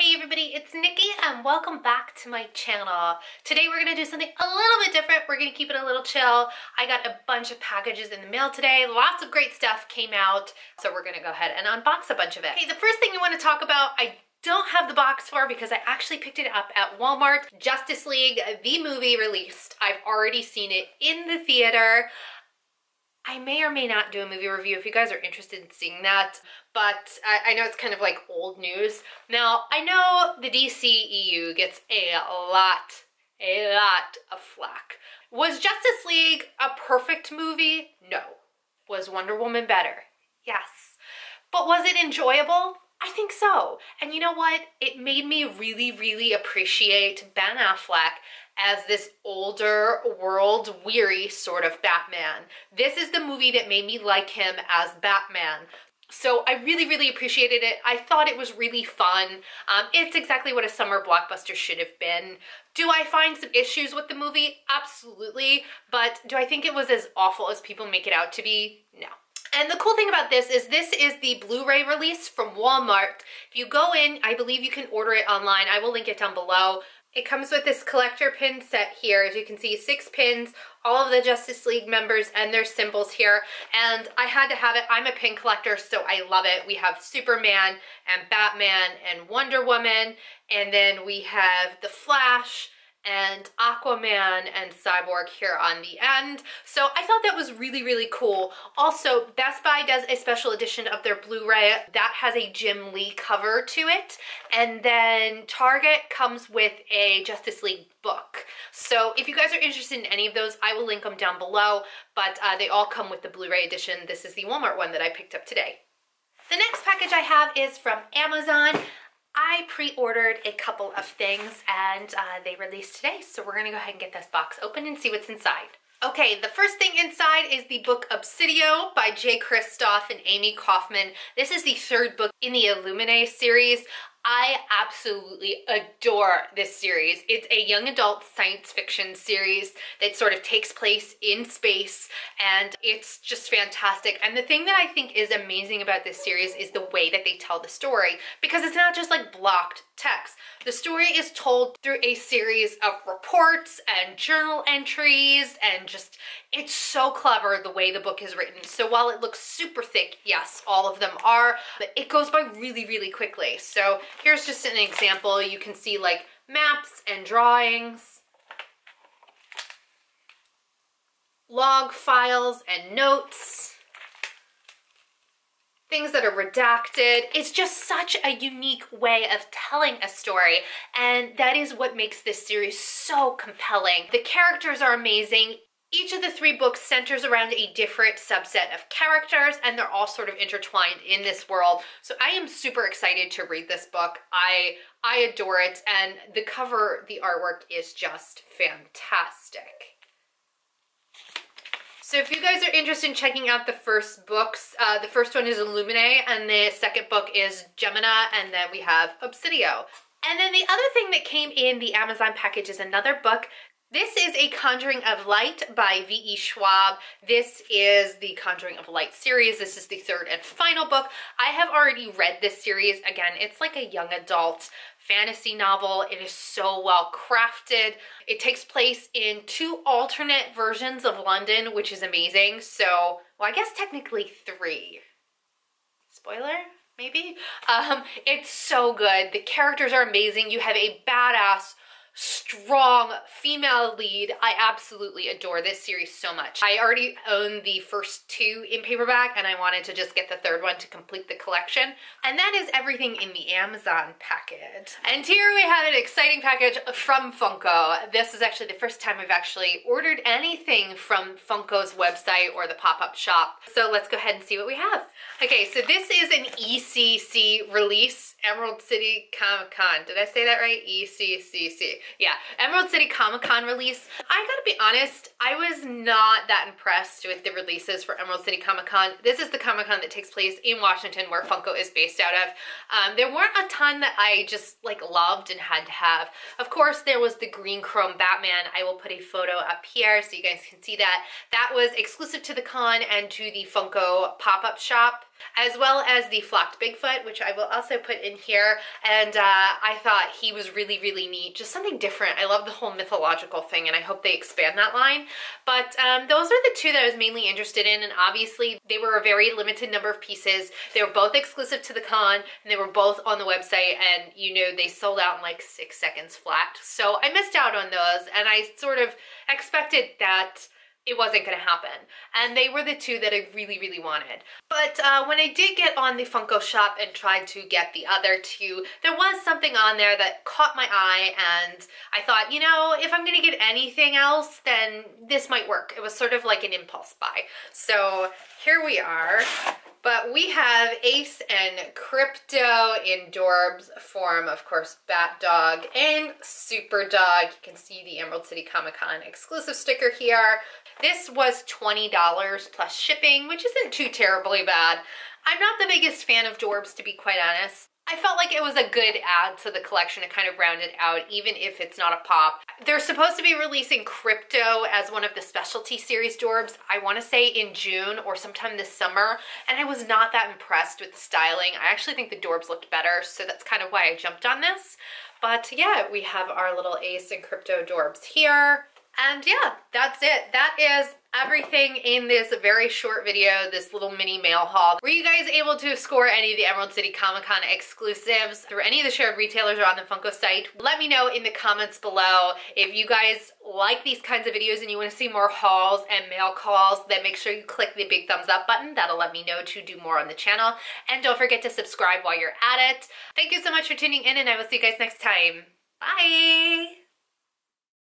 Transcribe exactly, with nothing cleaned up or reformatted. Hey everybody, it's Nikki and welcome back to my channel. Today we're going to do something a little bit different. We're going to keep it a little chill. I got a bunch of packages in the mail today. Lots of great stuff came out, so we're going to go ahead and unbox a bunch of it. Okay, the first thing I want to talk about, I don't have the box for because I actually picked it up at Walmart. Justice League, the movie, released. I've already seen it in the theater. I may or may not do a movie review if you guys are interested in seeing that, but I, I know it's kind of like old news. Now, I know the D C E U gets a lot, a lot of flack. Was Justice League a perfect movie? No. Was Wonder Woman better? Yes. But was it enjoyable? I think so. And you know what? It made me really, really appreciate Ben Affleck as this older, world-weary sort of Batman. This is the movie that made me like him as Batman. So I really, really appreciated it. I thought it was really fun. Um, it's exactly what a summer blockbuster should have been. Do I find some issues with the movie? Absolutely. But do I think it was as awful as people make it out to be? No. And the cool thing about this is this is the Blu-ray release from Walmart. If you go in, I believe you can order it online. I will link it down below. It comes with this collector pin set here. As you can see, six pins, all of the Justice League members and their symbols here. And I had to have it. I'm a pin collector, so I love it. We have Superman and Batman and Wonder Woman. And then we have the Flash and Aquaman and Cyborg here on the end. So I thought that was really, really cool. Also, Best Buy does a special edition of their Blu-ray that has a Jim Lee cover to it. And then Target comes with a Justice League book. So if you guys are interested in any of those, I will link them down below, but uh, they all come with the Blu-ray edition. This is the Walmart one that I picked up today. The next package I have is from Amazon. I pre-ordered a couple of things and uh, they released today, so we're gonna go ahead and get this box open and see what's inside. Okay, the first thing inside is the book Obsidio by Jay Kristoff and Amie Kaufman. This is the third book in the Illuminae series. I absolutely adore this series. It's a young adult science fiction series that sort of takes place in space, and it's just fantastic. And the thing that I think is amazing about this series is the way that they tell the story, because it's not just like blocked text. The story is told through a series of reports and journal entries, and just, it's so clever the way the book is written. So while it looks super thick, yes, all of them are, but it goes by really, really quickly. So here's just an example. You can see like maps and drawings, log files and notes, things that are redacted. It's just such a unique way of telling a story, and that is what makes this series so compelling. The characters are amazing. Each of the three books centers around a different subset of characters, and they're all sort of intertwined in this world. So I am super excited to read this book. I I adore it, and the cover, the artwork is just fantastic. So if you guys are interested in checking out the first books, uh, the first one is Illuminae, and the second book is Gemina, and then we have Obsidio. And then the other thing that came in the Amazon package is another book. This is A Conjuring of Light by V E Schwab. This is the Conjuring of Light series. This is the third and final book. I have already read this series. Again, it's like a young adult fantasy novel. It is so well crafted. It takes place in two alternate versions of London, which is amazing. So, well, I guess technically three. Spoiler? Maybe? Um, it's so good. The characters are amazing. You have a badass, strong female lead. I absolutely adore this series so much. I already own the first two in paperback, and I wanted to just get the third one to complete the collection. And that is everything in the Amazon package. And here we have an exciting package from Funko. This is actually the first time I've actually ordered anything from Funko's website or the pop-up shop. So let's go ahead and see what we have. Okay, so this is an E C C release, Emerald City Comic-Con. Did I say that right? E C C C. Yeah, Emerald City Comic-Con release. I gotta be honest, I was not that impressed with the releases for Emerald City Comic-Con. This is the Comic-Con that takes place in Washington where Funko is based out of. Um, there weren't a ton that I just like loved and had to have. Of course, there was the green chrome Batman. I will put a photo up here so you guys can see that. That was exclusive to the con and to the Funko pop-up shop. as well as the flocked Bigfoot, which I will also put in here. And uh, I thought he was really, really neat. Just something different. I love the whole mythological thing, and I hope they expand that line. But um, those are the two that I was mainly interested in, and obviously they were a very limited number of pieces. They were both exclusive to the con, and they were both on the website, and you know, they sold out in like six seconds flat. So I missed out on those, and I sort of expected that it wasn't gonna happen. And they were the two that I really, really wanted. But uh, when I did get on the Funko shop and tried to get the other two, there was something on there that caught my eye, and I thought, you know, if I'm gonna get anything else, then this might work. It was sort of like an impulse buy. So here we are. But we have Ace and Crypto in Dorbs form, of course, Bat Dog and Super Dog. You can see the Emerald City Comic-Con exclusive sticker here. This was twenty dollars plus shipping, which isn't too terribly bad. I'm not the biggest fan of Dorbs, to be quite honest. I felt like it was a good add to the collection to kind of round it out, even if it's not a pop. They're supposed to be releasing Crypto as one of the specialty series Dorbs, I want to say in June or sometime this summer, and I was not that impressed with the styling. I actually think the Dorbs looked better, so that's kind of why I jumped on this. But yeah, we have our little Ace and Crypto Dorbs here. And yeah, that's it. That is everything in this very short video, this little mini mail haul. Were you guys able to score any of the Emerald City Comic-Con exclusives through any of the shared retailers or on the Funko site? Let me know in the comments below. If you guys like these kinds of videos and you want to see more hauls and mail calls, then make sure you click the big thumbs up button. That'll let me know to do more on the channel. And don't forget to subscribe while you're at it. Thank you so much for tuning in, and I will see you guys next time. Bye!